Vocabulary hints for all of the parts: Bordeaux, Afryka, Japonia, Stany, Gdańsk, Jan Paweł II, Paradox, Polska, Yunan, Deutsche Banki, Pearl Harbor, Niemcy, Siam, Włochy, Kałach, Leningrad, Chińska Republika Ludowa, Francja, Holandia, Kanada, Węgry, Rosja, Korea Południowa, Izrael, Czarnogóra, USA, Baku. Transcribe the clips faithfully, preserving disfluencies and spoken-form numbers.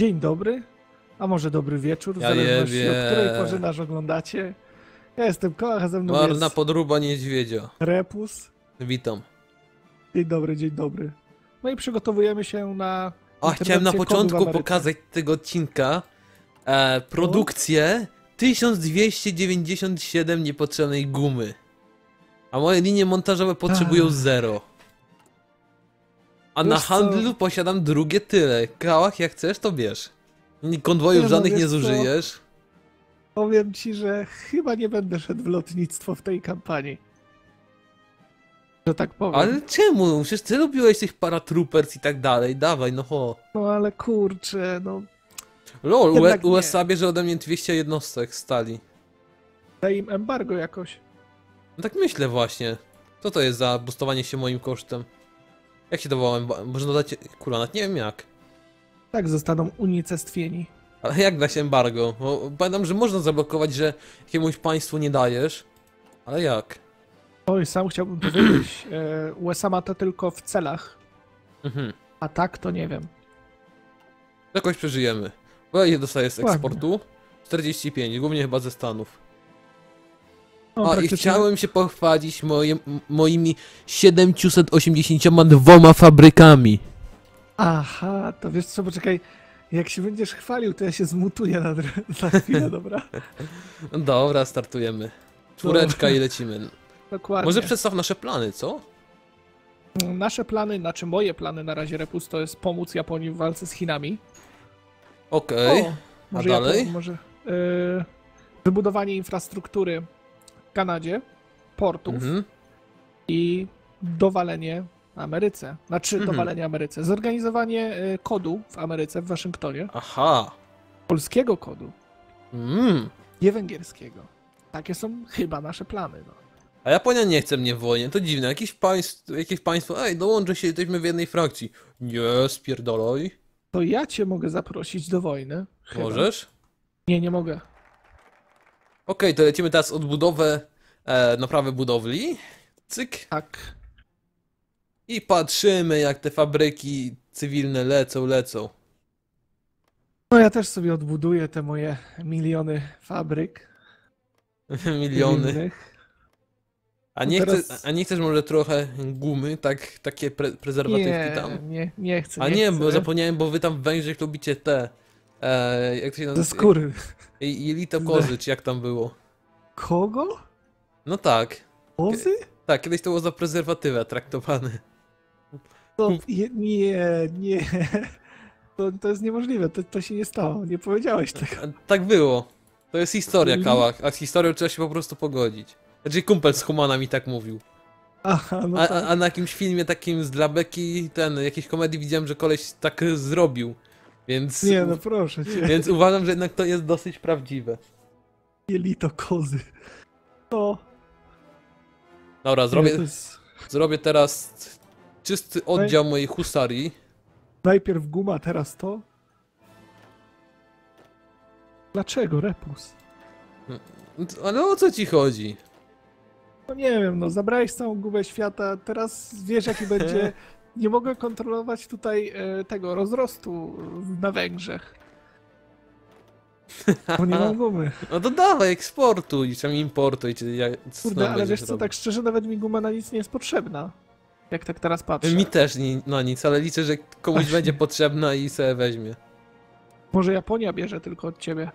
Dzień dobry, a może dobry wieczór, w ja zależności je, je. od której porze nas oglądacie. Ja jestem Kałach, a ze mną Marna jest... podróba niedźwiedzia. Repus. Witam. Dzień dobry, dzień dobry. No i przygotowujemy się na... A chciałem na początku pokazać tego odcinka e, produkcję no. tysiąc dwieście dziewięćdziesiąt siedem niepotrzebnej gumy. A moje linie montażowe potrzebują a. zero. A wiesz na handlu co? Posiadam drugie tyle. Kałach, jak chcesz, to bierz. Konwojów nie, żadnych no, nie zużyjesz. Co? Powiem ci, że chyba nie będę szedł w lotnictwo w tej kampanii. Że tak powiem. Ale czemu? Przecież ty lubiłeś tych paratroopers i tak dalej. Dawaj, no ho. No ale kurczę, no... Lol, U S A bierze ode mnie dwieście jednostek stali. Daj im embargo jakoś. No tak myślę właśnie. Co to jest za boostowanie się moim kosztem? Jak się dawało embargo? Można dać... Kurwa, nawet nie wiem jak. Tak zostaną unicestwieni. Ale jak dać embargo? Bo pamiętam, że można zablokować, że jakiemuś państwu nie dajesz. Ale jak? Oj, sam chciałbym powiedzieć, U S A ma to tylko w celach. Mhm. A tak to nie wiem. Jakoś przeżyjemy. Bo ja je dostaję z eksportu. czterdzieści pięć, głównie chyba ze Stanów. O, a i chciałem się pochwalić moje, moimi siedemdziesięcioma dwoma fabrykami. Aha, to wiesz co, poczekaj. Jak się będziesz chwalił, to ja się zmutuję na, na chwilę, dobra? Dobra, startujemy. Czwóreczka dobra. I lecimy. Dokładnie. Może przedstaw nasze plany, co? Nasze plany, znaczy moje plany na razie, Repus, to jest pomóc Japonii w walce z Chinami. Okej, okay. A dalej? Japo może, yy, wybudowanie infrastruktury w Kanadzie, portów mhm. i dowalenie Ameryce. Znaczy mhm. dowalenie Ameryce. Zorganizowanie y, kodu w Ameryce, w Waszyngtonie. Aha. Polskiego kodu. Mm. Nie węgierskiego. Takie są chyba nasze plany. No. A Japonia nie chce mnie w wojnie, to dziwne. Jakieś państwo, jakieś państwo, ej, dołączę się, jesteśmy w jednej frakcji. Nie, spierdolaj. To ja cię mogę zaprosić do wojny. Chyba. Możesz? Nie, nie mogę. Okej, okay, to lecimy teraz od budowę, e, naprawę budowli. Cyk. Tak. I patrzymy, jak te fabryki cywilne lecą, lecą. No ja też sobie odbuduję te moje miliony fabryk. Miliony. Cywilnych. A nie, teraz... chcesz, a nie chcesz może trochę gumy, tak, takie pre prezerwatywki nie, tam? Nie, nie chcę. A nie, nie chcę. Bo zapomniałem, bo wy tam w Węgrzech lubicie te... E, jak to się nazywa? Ze skóry. Jelito kozy, czy jak tam było. Kogo? No tak. Kozy? Tak, kiedyś to było za prezerwatywę traktowane. To, je, nie, nie. To, to jest niemożliwe, to, to się nie stało, nie powiedziałeś tego. Tak było. To jest historia, Kałach, a z historią trzeba się po prostu pogodzić. Znaczy kumpel z Humana mi tak mówił. Aha, no tak. A, a na jakimś filmie takim z Labeki, ten, jakiejś komedii widziałem, że koleś tak zrobił. Więc... Nie, no proszę cię. Więc uważam, że jednak to jest dosyć prawdziwe. Jelito kozy. To... Dobra, zrobię, jest... zrobię teraz czysty oddział Naj... mojej husarii. Najpierw guma, teraz to? Dlaczego, Repus? Ale o co ci chodzi? No nie wiem, no zabrałeś całą gumę świata, teraz wiesz jaki będzie... Nie mogę kontrolować tutaj e, tego rozrostu na Węgrzech. Bo nie mam gumy. No to dawaj, eksportuj, czy importuj, czy jak... Kurde, ale wiesz co, robić? Tak szczerze nawet mi guma na nic nie jest potrzebna. Jak tak teraz patrzę. Mi też nie, na nic, ale liczę, że komuś Aż... będzie potrzebna i sobie weźmie. Może Japonia bierze tylko od ciebie.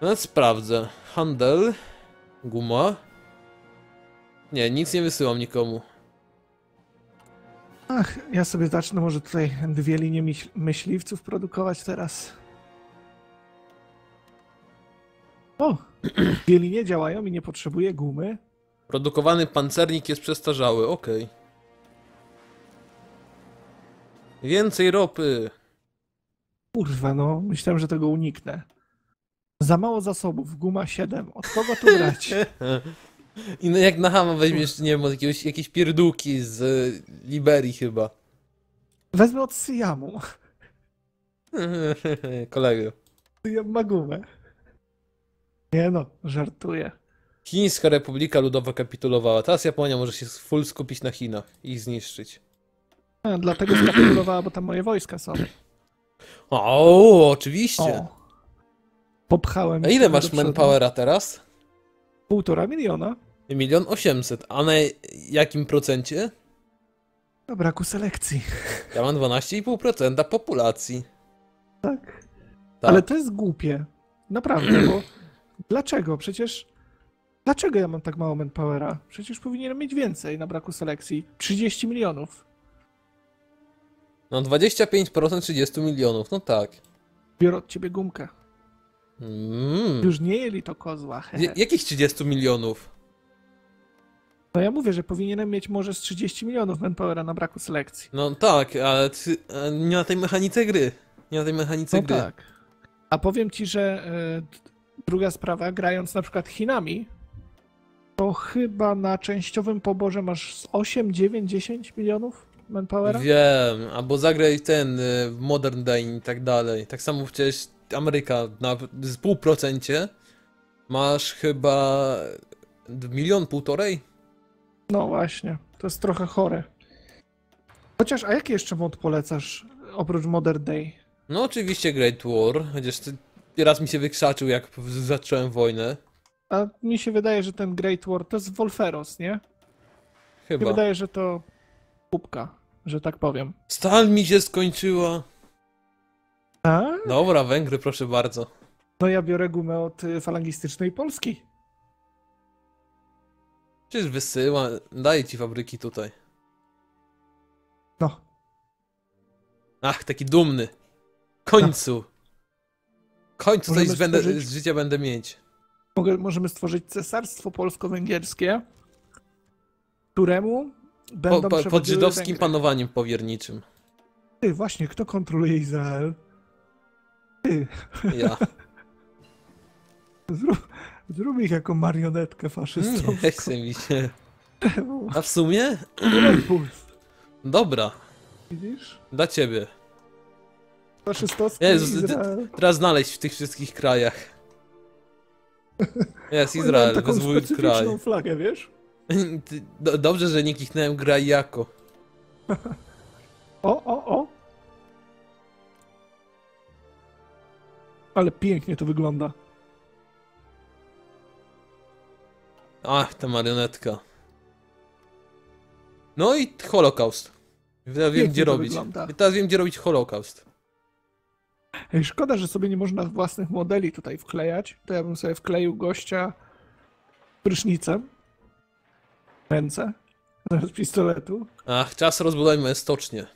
No sprawdzę. Handel. Guma. Nie, nic nie wysyłam nikomu. Ach, ja sobie zacznę może tutaj dwie linie myśl myśliwców produkować teraz. O! Dwie linie działają i nie potrzebuję gumy. Produkowany pancernik jest przestarzały, okej. Okay. Więcej ropy! Kurwa no, myślałem, że tego uniknę. Za mało zasobów, guma siedem. Od kogo tu brać? I no jak na Hama weźmiesz, nie wiem, od jakiegoś, jakieś pierdółki z y, Liberii chyba. Wezmę od Siamu. Kolego. Siam ma gumę. Nie no, żartuję. Chińska Republika Ludowa kapitulowała. Teraz Japonia może się full skupić na Chinach i ich zniszczyć. A, dlatego skapitulowała, bo tam moje wojska są. O, oczywiście. O. Popchałem. A ile masz manpowera teraz? Półtora miliona. Milion osiemset. A na jakim procencie? Na braku selekcji. Ja mam dwanaście i pół procent populacji. Tak. Tak. Ale to jest głupie. Naprawdę, bo dlaczego? Przecież dlaczego ja mam tak mało manpowera? Przecież powinienem mieć więcej na braku selekcji. trzydzieści milionów. No dwadzieścia pięć procent trzydzieści milionów, no tak. Biorę od ciebie gumkę. Mm. Już nie jeli to kozła. Jakich trzydzieści milionów? No ja mówię, że powinienem mieć może z trzydzieści milionów manpowera na braku selekcji. No tak, ale ty, nie na tej mechanice gry. Nie na tej mechanice no gry. Tak. A powiem ci, że y, druga sprawa, grając na przykład Chinami, to chyba na częściowym poborze masz z osiem, dziewięć, dziesięć milionów manpowera? Wiem, albo zagraj ten w Modern Day i tak dalej. Tak samo przecież Ameryka na z pół procencie masz chyba milion, półtorej? No właśnie, to jest trochę chore. Chociaż, a jaki jeszcze mod polecasz oprócz Modern Day? No oczywiście Great War, chociaż raz mi się wykrzaczył, jak zacząłem wojnę. A mi się wydaje, że ten Great War to jest Wolferos, nie? Chyba. Mi się wydaje, że to kubka, że tak powiem. Stal mi się skończyła. A? Dobra, Węgry, proszę bardzo. No ja biorę gumę od falangistycznej Polski. Przecież wysyła, daję ci fabryki tutaj. No. Ach, taki dumny. W końcu. W końcu możemy coś będę, stworzyć... z życia będę mieć. Mogę, możemy stworzyć cesarstwo polsko-węgierskie, któremu będą po, po, pod żydowskim Węgry. Panowaniem powierniczym. Ty, właśnie, kto kontroluje Izrael? Ty. Ja. Zrób, zrób ich jako marionetkę faszystowską. Nie chce mi się. A w sumie? Repus. Dobra. Widzisz? Dla ciebie. Faszystowski Jezus, Izrael. Teraz znaleźć w tych wszystkich krajach. Jest Izrael, taką rozwój kraj. Flagę, wiesz? Dobrze, że nie kichnąłem graj jako. O, o, o. Ale pięknie to wygląda. Ach, ta marionetka. No i Holokaust. Teraz wiem, gdzie robić. Teraz wiem, gdzie robić Holokaust. Ej, szkoda, że sobie nie można własnych modeli tutaj wklejać. To ja bym sobie wkleił gościa prysznicem. Ręce. Zamiast pistoletu. Ach, czas rozbudajmy stocznię.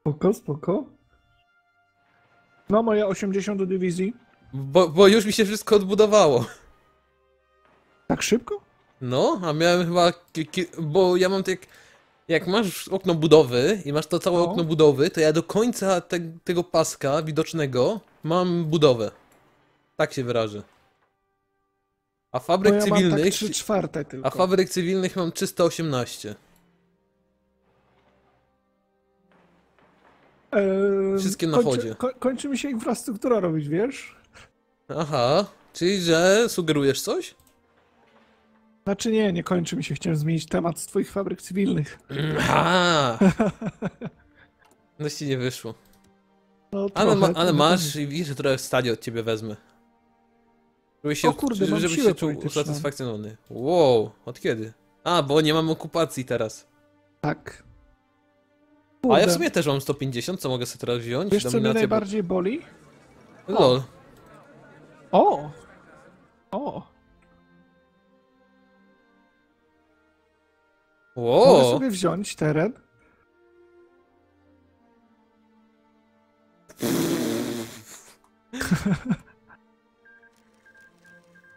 Spoko, spoko. No, moje osiemdziesiąt do dywizji. Bo, bo już mi się wszystko odbudowało. Tak szybko? No, a miałem chyba... Bo ja mam tak... Jak masz okno budowy i masz to całe no. okno budowy, to ja do końca te, tego paska widocznego mam budowę. Tak się wyrażę. A fabryk no ja mam cywilnych... Tak trzy czwarte tylko. A fabryk cywilnych mam trzysta osiemnaście. Eee, Wszystkie na kończy, chodzie. Ko kończy mi się infrastruktura robić, wiesz? Aha, czyli że sugerujesz coś? Znaczy nie, nie kończy mi się. Chciałem zmienić temat z twoich fabryk cywilnych. Aha. No ci nie wyszło. No, trochę, ale, ma, ale masz i widzisz, że trochę w stadzie od ciebie wezmę. Żeby się, o kurde, żeby, żeby się czuł usatysfakcjonowany. Wow, od kiedy? A, bo nie mam okupacji teraz. Tak. Kurde. A ja w sumie też mam sto pięćdziesiąt, co mogę sobie teraz wziąć? Wiesz, co mnie najbardziej boli? Lol. O! O! Wow. Mogę sobie wziąć teren.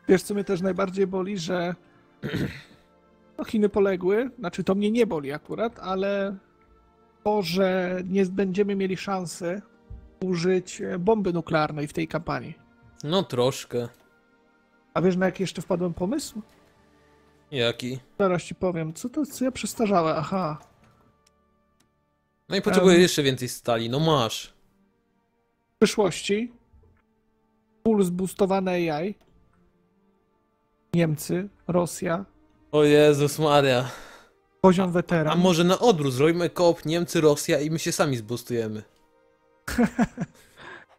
Wiesz, co mnie też najbardziej boli, że no, Chiny poległy. Znaczy, to mnie nie boli akurat, ale to, że nie będziemy mieli szansy użyć bomby nuklearnej w tej kampanii. No troszkę. A wiesz, na jaki jeszcze wpadłem pomysł? Jaki? Zaraz ci powiem, co to, co ja przestarzałem, aha. No i potrzebuję um, jeszcze więcej stali, no masz. W przyszłości full zboostowane A I. Niemcy, Rosja. O Jezus Maria. Poziom weteran. A, a może na odwrót, zrobimy koop Niemcy, Rosja i my się sami zboostujemy.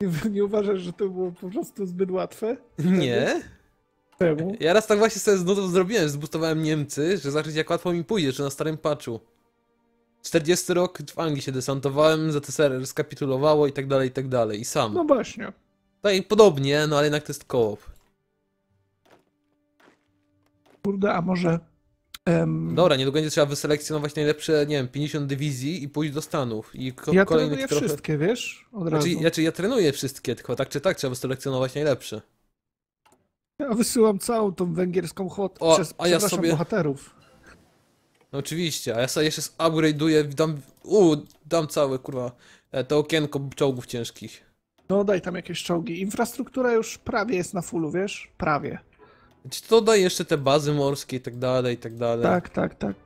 nie, nie uważasz, że to było po prostu zbyt łatwe? Nie. Czemu? Ja raz tak właśnie sobie z nudów zrobiłem, zbustowałem Niemcy, że zobaczyć jak łatwo mi pójdzie, czy na starym patchu. czterdziesty rok w Anglii się desantowałem, Z S R R skapitulowało i tak dalej, i tak dalej, i sam. No właśnie. Tak i podobnie, no ale jednak to jest koop. Kurde, a może... Um... Dobra, niedługo będzie trzeba wyselekcjonować najlepsze, nie wiem, pięćdziesiąt dywizji i pójść do Stanów. I ja trenuję trochę... wszystkie, wiesz? Od razu. Znaczy, znaczy ja trenuję wszystkie, tylko tak czy tak trzeba wyselekcjonować najlepsze. Ja wysyłam całą tą węgierską hołotę przez ja sobie... bohaterów. No oczywiście, a ja sobie jeszcze upgrade'uję, dam, u, dam całe, kurwa, to okienko czołgów ciężkich. No daj tam jakieś czołgi. Infrastruktura już prawie jest na fullu, wiesz? Prawie. Czy to daj jeszcze te bazy morskie i tak dalej, i tak dalej. Tak, tak, tak.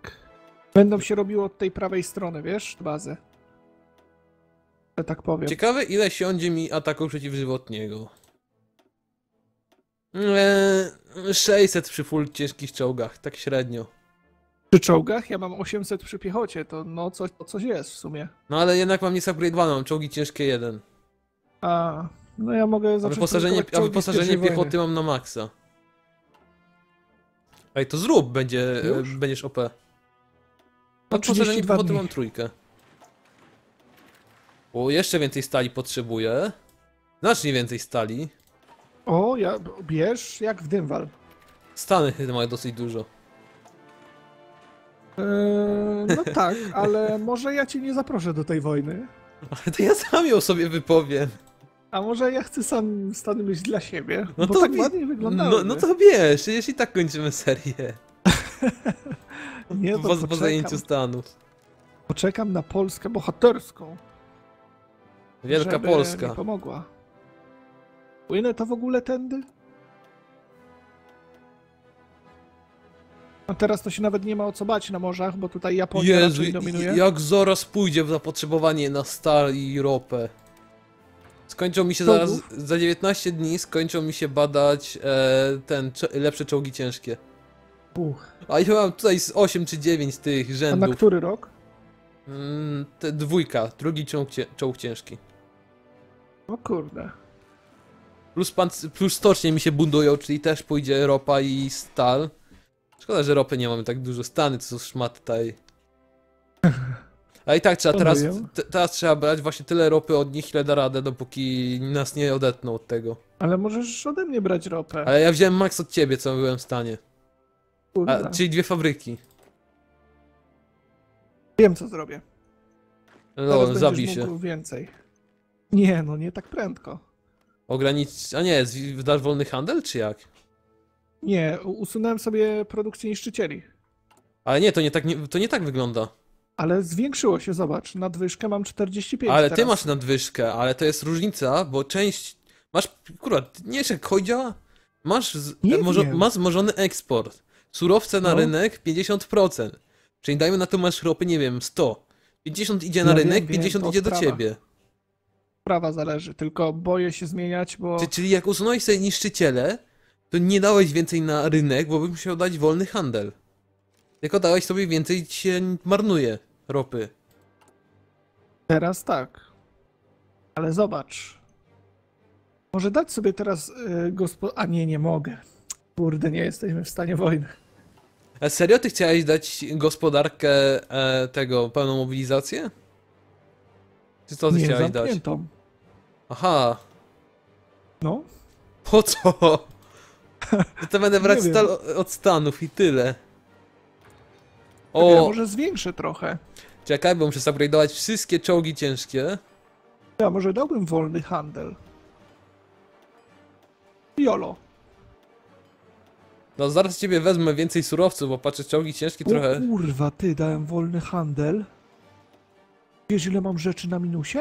Będą się robiło od tej prawej strony, wiesz? Bazę. Ja tak powiem. Ciekawe ile siądzie mi ataku przeciwżywotniego. Eee, sześćset przy full ciężkich czołgach, tak średnio. Przy czołgach? Ja mam osiemset przy piechocie, to no coś, to coś jest w sumie. No ale jednak mam niesupgrade'owane, mam czołgi ciężkie jeden. A, no ja mogę zacząć... A wyposażenie, a wyposażenie piechoty mam na maksa. Ej, to zrób, będzie, będziesz O P. A wyposażenie piechoty mam trójkę. O, jeszcze więcej stali potrzebuję. Znacznie więcej stali. O, ja bierz jak w Dymwal. Stany mają dosyć dużo. Eee, no tak, ale może ja cię nie zaproszę do tej wojny. Ale to ja sam ją sobie wypowiem. A może ja chcę sam Stany mieć dla siebie, no bo to tak bie... ładnie wyglądało. No, no to wiesz, jeśli tak kończymy serię. Nie, to po, poczekam, po zajęciu Stanów. Poczekam na Polskę bohaterską. Wielka żeby Polska. Mi pomogła. Płynę to w ogóle tędy? A teraz to się nawet nie ma o co bać na morzach, bo tutaj Japonia Jezu, raczej dominuje. Jak zaraz pójdzie w zapotrzebowanie na stal i ropę. Skończą mi się zaraz, za dziewiętnaście dni skończą mi się badać e, ten lepsze czołgi ciężkie. Uch. A ja mam tutaj z osiem czy dziewięć tych rzędów. A na który rok? Mm, te dwójka, drugi czołg, czołg ciężki. O kurde. Plus, pan, plus stocznie mi się bundują, czyli też pójdzie ropa i stal. Szkoda, że ropy nie mamy tak dużo. Stany to są szmaty tutaj. A i tak trzeba teraz, te, teraz trzeba brać właśnie tyle ropy od nich, ile da radę, dopóki nas nie odetną od tego. Ale możesz ode mnie brać ropę. Ale ja wziąłem max od ciebie, co byłem w stanie. A, czyli dwie fabryki. Wiem, co zrobię. No, zabij się. Więcej. Nie, no nie tak prędko. Ograniczyć. A nie, dasz wolny handel, czy jak? Nie, usunąłem sobie produkcję niszczycieli. Ale nie, to nie tak, nie, to nie tak wygląda. Ale zwiększyło się, zobacz, nadwyżkę mam czterdzieści pięć. Ale teraz. Ty masz nadwyżkę, ale to jest różnica, bo część. Masz. Kurwa, nie wiesz jak chodzi? Masz, nie może, masz zmożony eksport. Surowce na no. rynek pięćdziesiąt procent. Czyli dajmy na to masz ropy, nie wiem, sto. pięćdziesiąt idzie na ja rynek, wiem, pięćdziesiąt wiem, idzie do prawa. ciebie. Prawa zależy, tylko boję się zmieniać, bo... Czyli, czyli jak usunąłeś sobie niszczyciele, to nie dałeś więcej na rynek, bo byś musiał dać wolny handel. Tylko dałeś sobie więcej i się marnuje ropy. Teraz tak. Ale zobacz. Może dać sobie teraz yy, gospod... A nie, nie mogę. Kurde, nie jesteśmy w stanie wojny. A serio? Ty chciałeś dać gospodarkę e, tego, pełną mobilizację? Czy co ty nie, chciałeś dać? Aha. No. Po co? To, to będę brać stal od Stanów i tyle. O. Ja może zwiększę trochę. Czekaj, bo muszę upgrade'ować wszystkie czołgi ciężkie. Ja może dałbym wolny handel. Jolo. No zaraz ciebie wezmę więcej surowców, bo patrzę czołgi ciężkie o, trochę. Kurwa, ty dałem wolny handel. Wiesz, ile mam rzeczy na minusie?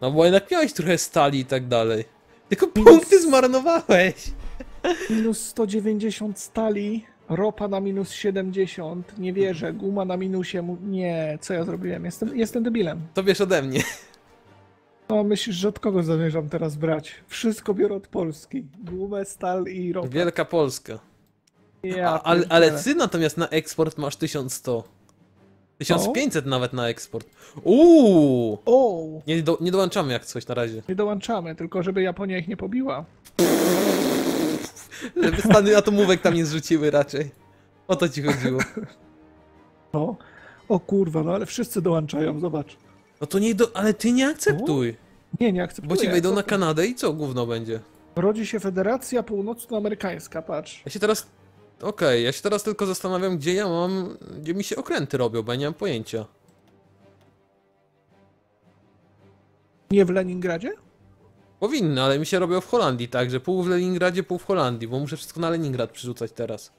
No bo jednak miałeś trochę stali i tak dalej. Tylko minus... punkty zmarnowałeś. Minus sto dziewięćdziesiąt stali, ropa na minus siedemdziesiąt, nie wierzę, guma na minusie, nie, co ja zrobiłem? Jestem, jestem debilem. To bierz ode mnie. No myślisz, że od kogo zamierzam teraz brać? Wszystko biorę od Polski. Gumę, stal i ropę. Wielka Polska. Ja, A, ale, ale ty natomiast na eksport masz tysiąc sto. tysiąc pięćset o. nawet na eksport. Uuu! O. Nie, do, nie dołączamy jak coś na razie. Nie dołączamy, tylko żeby Japonia ich nie pobiła. Żeby Stany atomówek tam nie zrzuciły raczej. O to ci chodziło. No. O kurwa, no ale wszyscy dołączają, zobacz. No to nie do... ale ty nie akceptuj. O? Nie, nie akceptuję. Bo ci wejdą na Kanadę i co gówno będzie? Rodzi się Federacja Północnoamerykańska, patrz. Ja się teraz... Okej, okay, ja się teraz tylko zastanawiam, gdzie ja mam... Gdzie mi się okręty robią, bo ja nie mam pojęcia. Nie w Leningradzie? Powinny, ale mi się robią w Holandii, także pół w Leningradzie, pół w Holandii, bo muszę wszystko na Leningrad przerzucać teraz.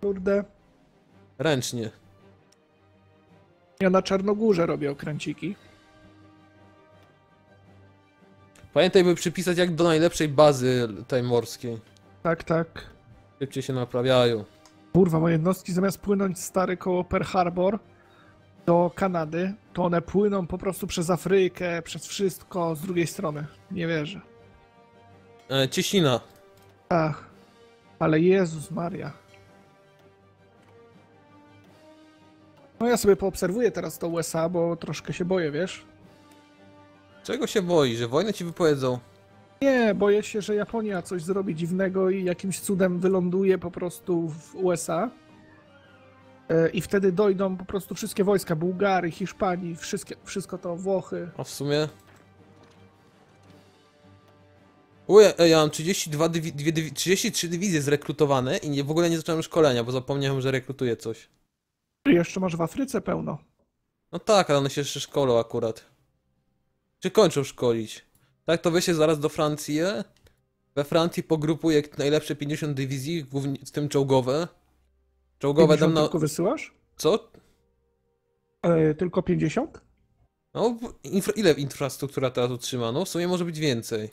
Kurde. Ręcznie. Ja na Czarnogórze robię okręciki. Pamiętaj, by przypisać jak do najlepszej bazy tej morskiej. Tak, tak. Szybciej się naprawiają. Kurwa, moje jednostki zamiast płynąć stary koło Pearl Harbor do Kanady, to one płyną po prostu przez Afrykę, przez wszystko z drugiej strony. Nie wierzę. E, Ciesina. Ach, ale Jezus Maria. No ja sobie poobserwuję teraz to U S A, bo troszkę się boję, wiesz? Czego się boi? Że wojnę ci wypowiedzą? Nie, boję się, że Japonia coś zrobi dziwnego i jakimś cudem wyląduje po prostu w U S A. I wtedy dojdą po prostu wszystkie wojska, Bułgary, Hiszpanii, wszystkie, wszystko to, Włochy. A w sumie... Uje, ja mam trzydzieści dwa dywi- trzydzieści trzy dywizje zrekrutowane i w ogóle nie zacząłem szkolenia, bo zapomniałem, że rekrutuję coś. Jeszcze masz w Afryce pełno. No tak, ale one się jeszcze szkolą akurat. Czy kończą szkolić? Tak, to wy się zaraz do Francji. We Francji pogrupuję najlepsze pięćdziesiąt dywizji, głównie w tym czołgowe. Czołgowe dam na... tylko wysyłasz? Co? E, tylko pięćdziesiąt? No, infra... ile infrastruktura teraz utrzyma? No, w sumie może być więcej.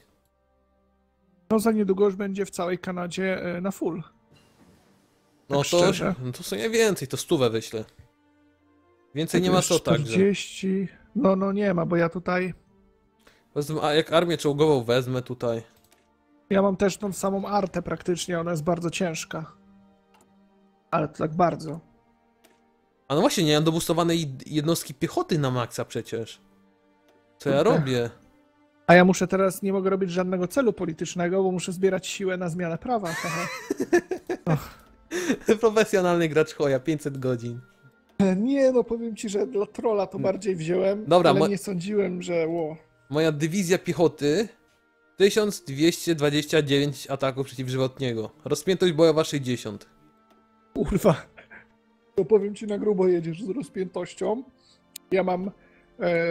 No, za niedługo już będzie w całej Kanadzie na full. No tak to, no to w sumie więcej, to stówę wyślę. Więcej tak nie ma co tak. czterdzieści... Także. No, no nie ma, bo ja tutaj... A jak armię czołgową wezmę tutaj. Ja mam też tą samą artę praktycznie, ona jest bardzo ciężka. Ale to tak bardzo. A no właśnie, nie mam dobustowanej jednostki piechoty na maksa przecież. Co ja robię? A ja muszę teraz, nie mogę robić żadnego celu politycznego, bo muszę zbierać siłę na zmianę prawa. Profesjonalny gracz choja, pięćset godzin. Nie no, powiem ci, że dla trolla to bardziej wziąłem, dobra, ale nie sądziłem, że... Wow. Moja dywizja piechoty, tysiąc dwieście dwadzieścia dziewięć ataków przeciwżywotniego. Rozpiętość bojowa sześćdziesiąt. Kurwa, to powiem ci, na grubo jedziesz z rozpiętością. Ja mam, e,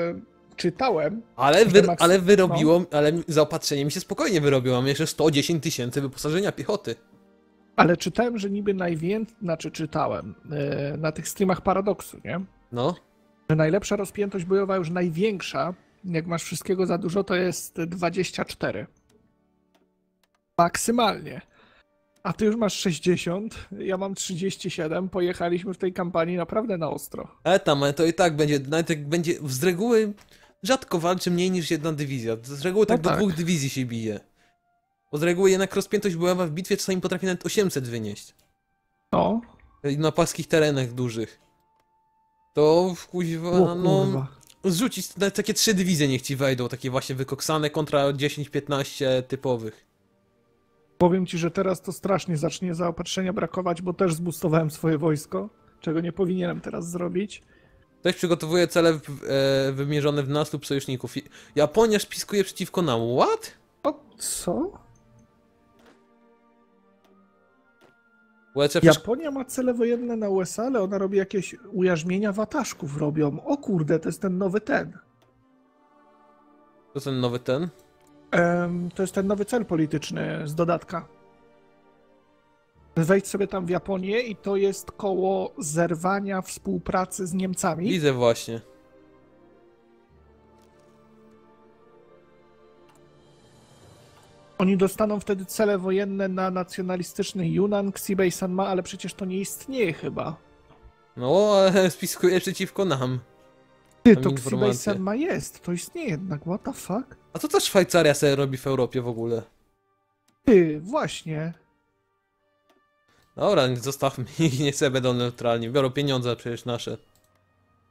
czytałem... Ale, wy, maks... ale wyrobiło, no. ale zaopatrzenie mi się spokojnie wyrobiło. Mam jeszcze sto dziesięć tysięcy wyposażenia piechoty. Ale czytałem, że niby najwięcej, znaczy czytałem, e, na tych streamach Paradoksu, nie? No. Że najlepsza rozpiętość bojowa, już największa, jak masz wszystkiego za dużo, to jest dwadzieścia cztery. Maksymalnie. A ty już masz sześćdziesiąt, ja mam trzydzieści siedem, pojechaliśmy w tej kampanii naprawdę na ostro. E tam, ale to i tak będzie, nawet jak będzie, z reguły rzadko walczy mniej niż jedna dywizja, z reguły tak no do tak. dwóch dywizji się bije. Bo z reguły jednak rozpiętość bojowa w bitwie czasami potrafi nawet osiemset wynieść. No. Na płaskich terenach dużych. To wkuźwa, no... Zrzucić nawet takie trzy dywizje niech ci wejdą, takie właśnie wykoksane kontra dziesięć piętnaście typowych. Powiem ci, że teraz to strasznie zacznie zaopatrzenia brakować, bo też zbustowałem swoje wojsko, czego nie powinienem teraz zrobić. Ktoś przygotowuje cele e, wymierzone w nas lub sojuszników. Japonia szpiskuje przeciwko nam. What? O, co? Łeczef... Japonia ma cele wojenne na U S A, ale ona robi jakieś ujarzmienia wataszków robią. O kurde, to jest ten nowy ten. To ten nowy ten? Um, to jest ten nowy cel polityczny z dodatka. Wejdź sobie tam w Japonię i to jest koło zerwania współpracy z Niemcami. Widzę właśnie. Oni dostaną wtedy cele wojenne na nacjonalistyczny Yunan, Xibei San Ma, ale przecież to nie istnieje chyba. No, ale spiskuje przeciwko nam. Ty, to Xibei San Ma jest, to istnieje jednak, what the fuck? A co ta Szwajcaria sobie robi w Europie w ogóle? Ty, właśnie. Dobra, zostawmy ich, nie sobie będą neutralni, biorą pieniądze przecież nasze.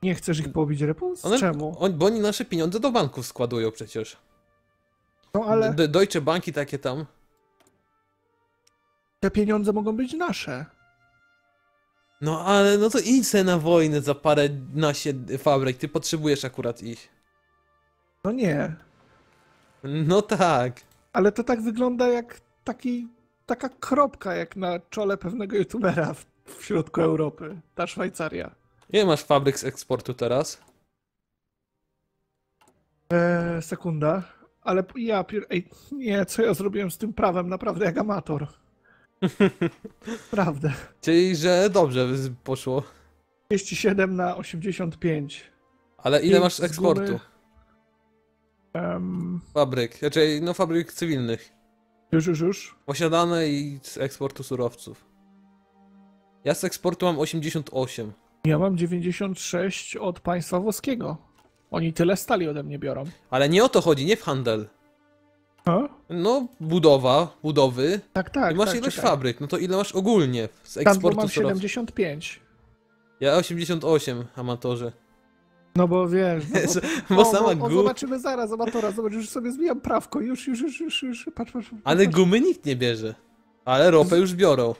Nie chcesz ich pobić, Repus? One, Czemu? On, bo oni nasze pieniądze do banków składują przecież. No ale... De Deutsche Banki takie tam. Te pieniądze mogą być nasze. No ale no to idź se na wojnę za parę naście fabryk, ty potrzebujesz akurat ich. No nie. No tak. Ale to tak wygląda jak taki, taka kropka jak na czole pewnego youtubera w, w środku Europy. Ta Szwajcaria. Ile masz fabryk z eksportu teraz? Eee, sekunda. Ale ja pier... Ej, nie, co ja zrobiłem z tym prawem? Naprawdę jak amator. Prawda. Czyli, że dobrze poszło. trzydzieści siedem na osiemdziesiąt pięć. Ale ile pięć masz eksportu? Um... Fabryk, znaczy no fabryk cywilnych. Już, już, już. Posiadane i z eksportu surowców. Ja z eksportu mam osiemdziesiąt osiem. Ja mam dziewięćdziesiąt sześć od państwa włoskiego. Oni tyle stali ode mnie biorą. Ale nie o to chodzi, nie w handel. A? No, budowa, budowy. Tak, tak. I masz tak, ilość czekaj. fabryk, no to ile masz ogólnie z eksportu? Tam mam siedemdziesiąt pięć. Ja osiemdziesiąt osiem, amatorze. No bo wiesz, no, bo sama guma. Zobaczymy zaraz, amatora, zobacz, już sobie zbijam prawko, już, już, już, już, już. Patrz, patrz, patrz. Ale gumy nikt nie bierze. Ale ropę już biorą.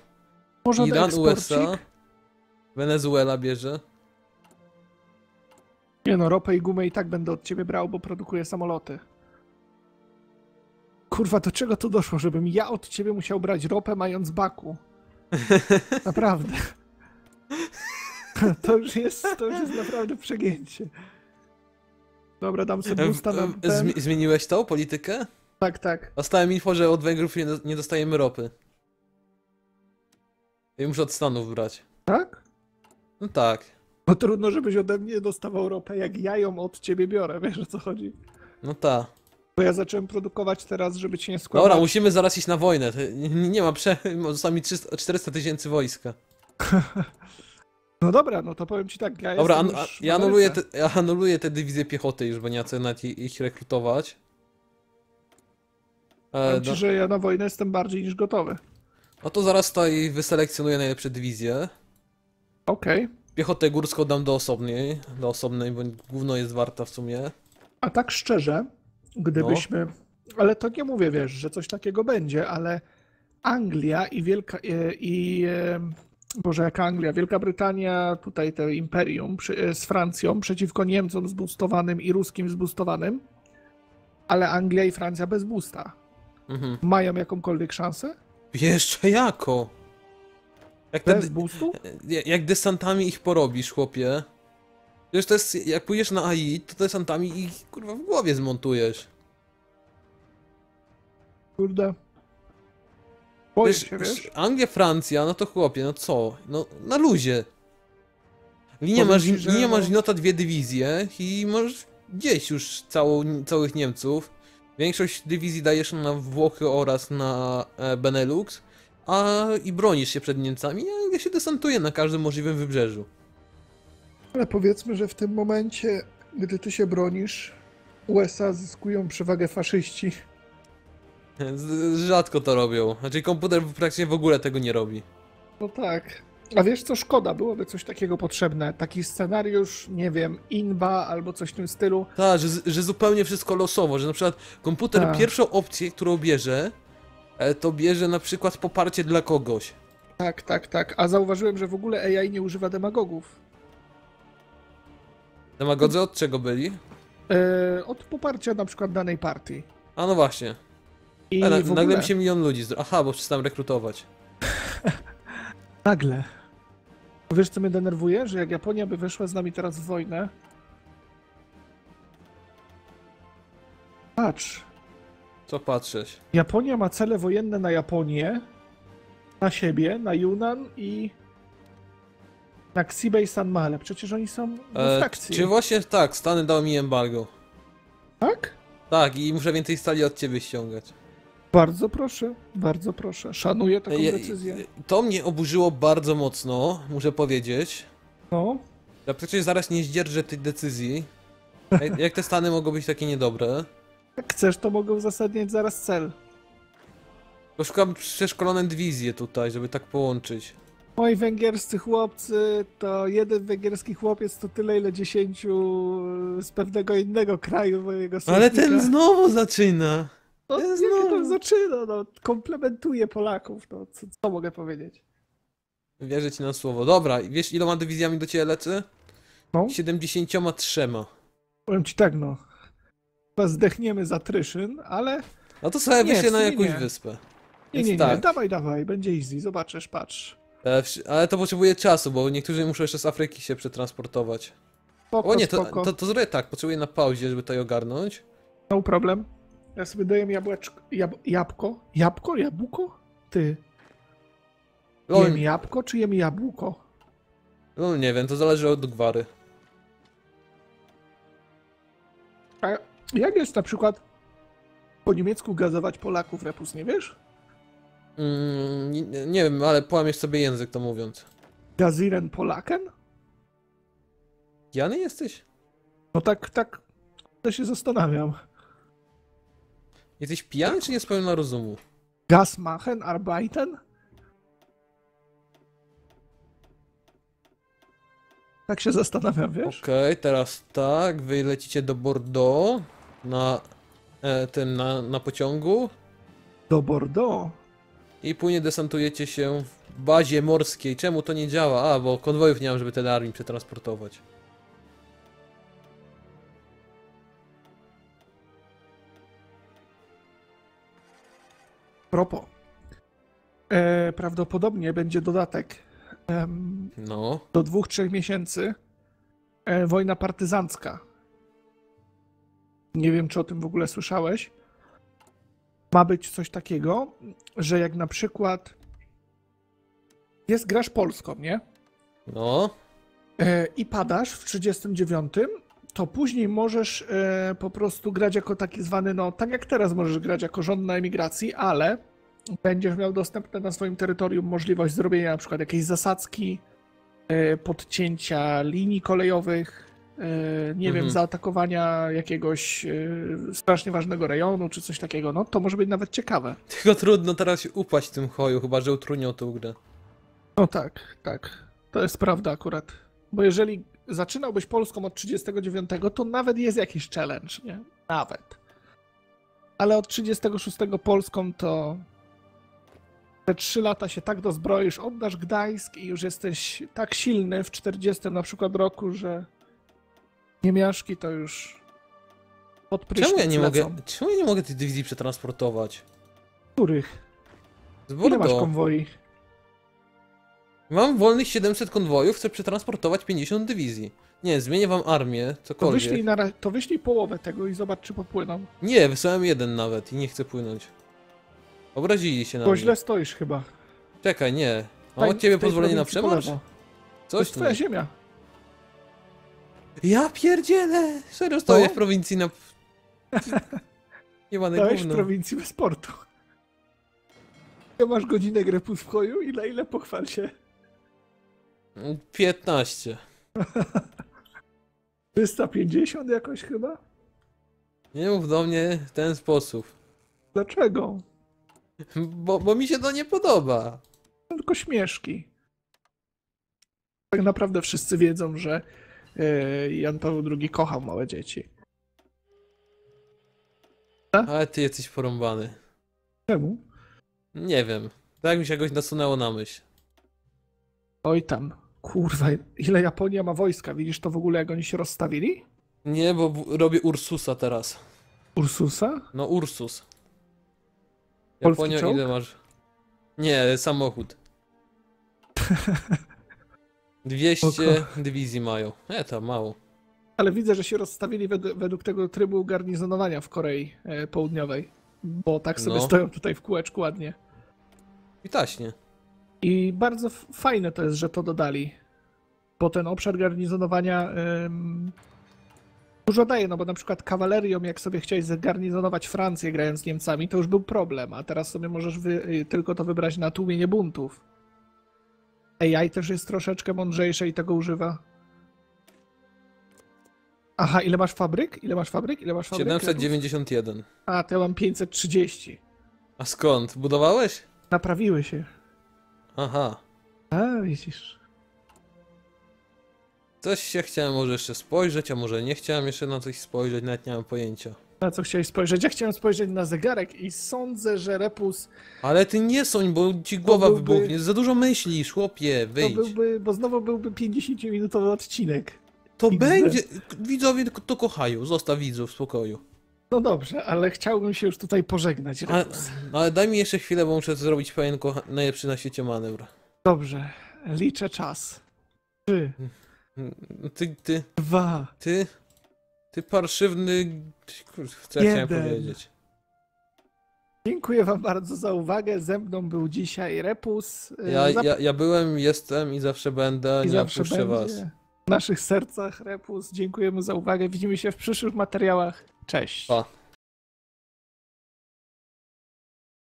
Może Iran, U S A, Wenezuela bierze. Nie no, ropę i gumę i tak będę od ciebie brał, bo produkuję samoloty. Kurwa, do czego to doszło, żebym ja od ciebie musiał brać ropę mając Baku? Naprawdę. To już jest, to już jest naprawdę przegięcie. Dobra, dam sobie usta na ten. Zmieniłeś tą politykę? Tak, tak. Dostałem info, że od Węgrów nie, nie dostajemy ropy. I muszę od Stanów brać. Tak? No tak. Bo trudno, żebyś ode mnie dostawał ropę, jak ja ją od ciebie biorę, wiesz o co chodzi? No ta. Bo ja zacząłem produkować teraz, żeby cię nie składać. Dobra, musimy zaraz iść na wojnę. Nie, nie ma prze... Zostało mi trzysta, czterysta tysięcy wojska. No dobra, no to powiem ci tak. Ja dobra, an, a, ja, anuluję te, ja anuluję te dywizje piechoty już, bo nie chcę nawet ich, ich rekrutować. E, powiem ci, że ja na wojnę jestem bardziej niż gotowy. No to zaraz tutaj wyselekcjonuję najlepsze dywizje. Okej. Okay. Piechotę górską dam do osobnej, do osobnej, bo gówno jest warta w sumie. A tak szczerze... Gdybyśmy, no. Ale to nie mówię, wiesz, że coś takiego będzie, ale Anglia i Wielka, i, i Boże, jaka Anglia, Wielka Brytania, tutaj te imperium przy, z Francją przeciwko Niemcom zbustowanym i Ruskim zbustowanym, ale Anglia i Francja bez busta. Mhm. Mają jakąkolwiek szansę? Jeszcze jako. Jak bez te, boostu? Jak desantami ich porobisz, chłopie. Wiesz, to jest, jak pójdziesz na A I, to desantami ich, kurwa, w głowie zmontujesz. Kurde. Boję wiesz, się, wiesz? Anglia, Francja, no to chłopie, no co? No, na luzie. Linia masz, ci, linia no... masz nota dwie dywizje i masz gdzieś już całą, całych Niemców. Większość dywizji dajesz na Włochy oraz na Benelux. A i bronisz się przed Niemcami, a Anglia się desantuje na każdym możliwym wybrzeżu. Ale powiedzmy, że w tym momencie, gdy ty się bronisz, U S A zyskują przewagę faszyści. Rzadko to robią. Znaczy komputer praktycznie w ogóle tego nie robi. No tak. A wiesz co, szkoda, byłoby coś takiego potrzebne. Taki scenariusz, nie wiem, Inba albo coś w tym stylu. Tak, że, że zupełnie wszystko losowo, że na przykład komputer Ta. pierwszą opcję, którą bierze, to bierze na przykład poparcie dla kogoś. Tak, tak, tak. A zauważyłem, że w ogóle A I nie używa demagogów. Demagodzy od czego byli? Yy, od poparcia na przykład danej partii. A no właśnie. I Ale, ogóle... Nagle mi się milion ludzi zdro... Aha, bo przestałem rekrutować. Nagle. Wiesz co mnie denerwuje? Że jak Japonia by weszła z nami teraz w wojnę... Patrz. Co patrzeć? Japonia ma cele wojenne na Japonię, na siebie, na Yunan i... Na Xibei San Ma, ale przecież oni są w frakcji. E, czy właśnie tak, Stany dał mi embargo. Tak? Tak, i muszę więcej stali od ciebie ściągać. Bardzo proszę, bardzo proszę. Szanuję taką e, decyzję. To mnie oburzyło bardzo mocno, muszę powiedzieć. No? Ja przecież zaraz nie zdzierżę tej decyzji. Jak, jak te Stany mogą być takie niedobre? Jak chcesz, to mogą uzasadniać zaraz cel. Poszukam przeszkolone dywizje tutaj, żeby tak połączyć. Moi węgierscy chłopcy, to jeden węgierski chłopiec to tyle, ile dziesięciu z pewnego innego kraju mojego sąsiada. Ale ten znowu zaczyna. No, ten znowu zaczyna, no. Komplementuje Polaków, no. Co, co mogę powiedzieć? Wierzę ci na słowo. Dobra, wiesz iloma dywizjami do ciebie leczy? No. siedemdziesięcioma trzema. Powiem ci tak, no. Chyba zdechniemy za Tryszyn, ale... No to sobie wyślę na jakąś nie. wyspę. Nie, nie, nie, tak. nie, dawaj, dawaj, będzie easy, zobaczysz, patrz. Ale to potrzebuje czasu, bo niektórzy muszą jeszcze z Afryki się przetransportować. Spoko, o nie, to, to, to zrobię tak, potrzebuję na pauzie, żeby to ogarnąć. No problem. Ja sobie daję jabłeczko, jab, jabłko, jabłko, jabłko? Ty. Lol. Jem jabłko czy jem jabłko? No nie wiem, to zależy od gwary. A jak jest na przykład po niemiecku gazować Polaków, Repus, nie wiesz? Mm, nie, nie wiem, ale połamiesz sobie język to mówiąc. Gaziren Polaken? Jany jesteś? No tak, tak. To się zastanawiam. Jesteś pijany tak. czy nie z pełna rozumu? Gasmachen Arbeiten? Tak się zastanawiam, wiesz? Okej, okay, teraz tak. Wy lecicie do Bordeaux na e, tym, na, na pociągu. Do Bordeaux? I później desantujecie się w bazie morskiej. Czemu to nie działa? A, bo konwojów nie mam, żeby tyle armii przetransportować. Propo. E, prawdopodobnie będzie dodatek em, no. do dwóch, trzech miesięcy. E, wojna partyzancka. Nie wiem, czy o tym w ogóle słyszałeś. Ma być coś takiego, że jak na przykład jest grasz Polską, nie? No. E, I padasz w trzydziestym dziewiątym, to później możesz e, po prostu grać jako taki zwany, no tak jak teraz możesz grać jako rząd na emigracji, ale będziesz miał dostępne na swoim terytorium możliwość zrobienia na przykład jakiejś zasadzki, e, podcięcia linii kolejowych, e, nie mhm. wiem, zaatakowania jakiegoś e, strasznie ważnego rejonu czy coś takiego, no to może być nawet ciekawe. Tylko trudno teraz się upaść w tym choju, chyba że utrudnią tą grę. No tak, tak. To jest prawda akurat. Bo jeżeli zaczynałbyś Polską od trzydziestego dziewiątego, to nawet jest jakiś challenge, nie? Nawet. Ale od trzydziestego szóstego Polską to te trzy lata się tak dozbroisz, oddasz Gdańsk i już jesteś tak silny w czterdziestym na przykład roku, że niemiaszki to już pod prysznic czemu ja nie lecą. Mogę, czemu ja nie mogę tej dywizji przetransportować? Których? Z Bordeaux. Ile masz konwoi? Mam wolnych siedemset konwojów, chcę przetransportować pięćdziesiąt dywizji. Nie, zmienię wam armię, cokolwiek. To wyślij, na ra to wyślij połowę tego i zobacz, czy popłyną. Nie, wysłałem jeden nawet i nie chcę płynąć. Obrazili się na mnie. Bo źle stoisz chyba. Czekaj, nie. Mam Taj, od ciebie pozwolenie na przemarsz? Coś to jest twoja ziemia. Ja pierdzielę! Serio stoję no? w prowincji na... Nie ma w prowincji bez portu. Ja masz godzinę grę w koju i na ile pochwal się? piętnaście. trzysta pięćdziesiąt jakoś chyba? Nie mów do mnie w ten sposób. Dlaczego? Bo, bo mi się to nie podoba. Tylko śmieszki. Tak naprawdę wszyscy wiedzą, że yy, Jan Paweł drugi kochał małe dzieci. A? Ale ty jesteś porąbany. Czemu? Nie wiem. Tak mi się jakoś nasunęło na myśl. Oj tam. Kurwa, ile Japonia ma wojska? Widzisz to w ogóle, jak oni się rozstawili? Nie, bo robię Ursusa teraz. Ursusa? No, Ursus. Japonia, ile masz? Nie, samochód. dwieście Oko. Dywizji mają. E, to mało. Ale widzę, że się rozstawili według, według tego trybu garnizonowania w Korei Południowej. Bo tak sobie no. stoją tutaj w kółeczku ładnie. I taśnie. I bardzo fajne to jest, że to dodali. Bo ten obszar garnizonowania ym, dużo daje, no bo na przykład kawalerią, jak sobie chciałeś zgarnizonować Francję grając z Niemcami, to już był problem, a teraz sobie możesz wy tylko to wybrać na tłumienie buntów. A I też jest troszeczkę mądrzejsze i tego używa. Aha, ile masz fabryk? Ile masz fabryk? Ile masz fabryk? siedemset dziewięćdziesiąt jeden. A, to ja mam pięćset trzydzieści. A skąd? Budowałeś? Naprawiły się. Aha. A, widzisz. Coś się chciałem może jeszcze spojrzeć, a może nie chciałem jeszcze na coś spojrzeć, nawet nie mam pojęcia. Na co chciałeś spojrzeć? Ja chciałem spojrzeć na zegarek i sądzę, że Repus... Ale ty nie soń, bo ci głowa byłby... wybuchnie. Za dużo myślisz, chłopie, wyjdź. To byłby, bo znowu byłby pięćdziesięciominutowy odcinek. To X D. Będzie... Widzowie to kochają, zostaw widzów w spokoju. No dobrze, ale chciałbym się już tutaj pożegnać, Repus. Ale, ale daj mi jeszcze chwilę, bo muszę zrobić pewien kocha... najlepszy na świecie manewr. Dobrze, liczę czas. Trzy. Ty, ty... Dwa. Ty... Ty parszywny... Kurde, co ja chciałem powiedzieć. Dziękuję wam bardzo za uwagę. Ze mną był dzisiaj Repus. Ja, Zap... ja, ja byłem, jestem i zawsze będę. I nie opuszczę was. W naszych sercach Repus. Dziękujemy za uwagę. Widzimy się w przyszłych materiałach. Cześć. Pa.